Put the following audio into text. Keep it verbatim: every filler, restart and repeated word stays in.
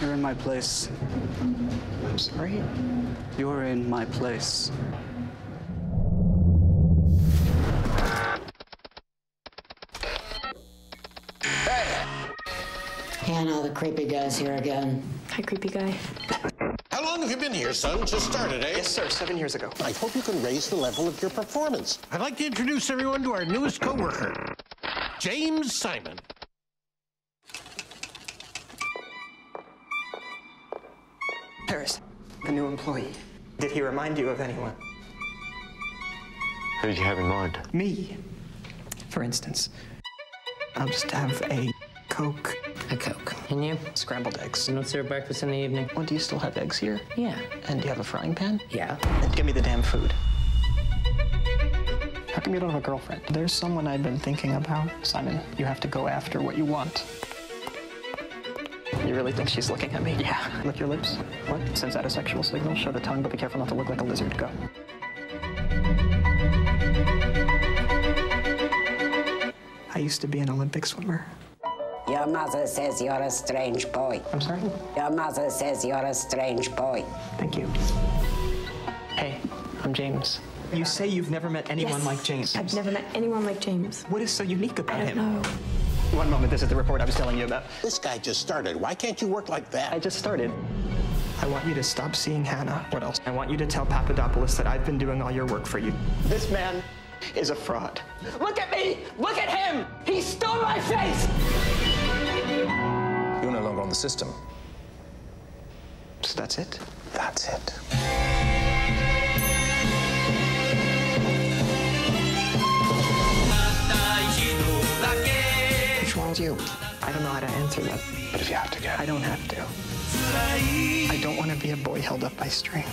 You're in my place. I'm sorry? You're in my place. Hannah, the creepy guy's here again. Hi, creepy guy. How long have you been here, son? Just started, eh? Yes, sir. Seven years ago. I hope you can raise the level of your performance. I'd like to introduce everyone to our newest co-worker, James Simon. Paris, the new employee. Did he remind you of anyone? Who did you have in mind? Me, for instance. I'll just have a Coke. A Coke. And you? Scrambled eggs. And what's their breakfast in the evening? Well, do you still have eggs here? Yeah. And do you have a frying pan? Yeah. And give me the damn food. How come you don't have a girlfriend? There's someone I've been thinking about. Simon, you have to go after what you want. You really think she's looking at me? Yeah. Lick your lips. What? Sends out a sexual signal. Show the tongue, but be careful not to look like a lizard. Go. I used to be an Olympic swimmer. Your mother says you're a strange boy. I'm sorry? Your mother says you're a strange boy. Thank you. Hey, I'm James. You say you've never met anyone yes. like James. I've never met anyone like James. What is so unique about him? I don't know. One moment, this is the report I was telling you about. This guy just started. Why can't you work like that? I just started. I want you to stop seeing Hannah. What else? I want you to tell Papadopoulos that I've been doing all your work for you. This man is a fraud. Look at me! Look at him! He stole my face! You're no longer on the system. So that's it? That's it. You. I don't know how to answer that. But if you have to go. I don't have to. I don't want to be a boy held up by string.